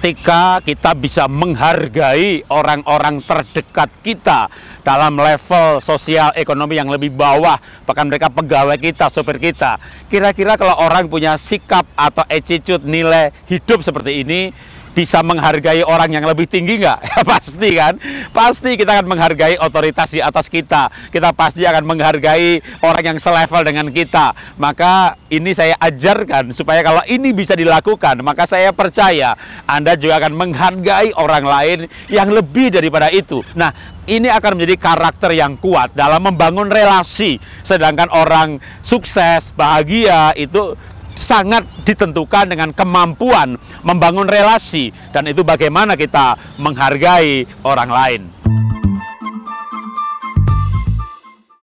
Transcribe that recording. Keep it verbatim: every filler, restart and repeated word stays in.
ketika kita bisa menghargai orang-orang terdekat kita dalam level sosial ekonomi yang lebih bawah, bahkan mereka pegawai kita, sopir kita. Kira-kira kalau orang punya sikap atau attitude nilai hidup seperti ini, bisa menghargai orang yang lebih tinggi nggak? Ya pasti kan, pasti kita akan menghargai otoritas di atas kita. Kita pasti akan menghargai orang yang selevel dengan kita. Maka ini saya ajarkan supaya kalau ini bisa dilakukan, maka saya percaya Anda juga akan menghargai orang lain yang lebih daripada itu. Nah, ini akan menjadi karakter yang kuat dalam membangun relasi. Sedangkan orang sukses, bahagia itu sangat ditentukan dengan kemampuan membangun relasi, dan itu bagaimana kita menghargai orang lain.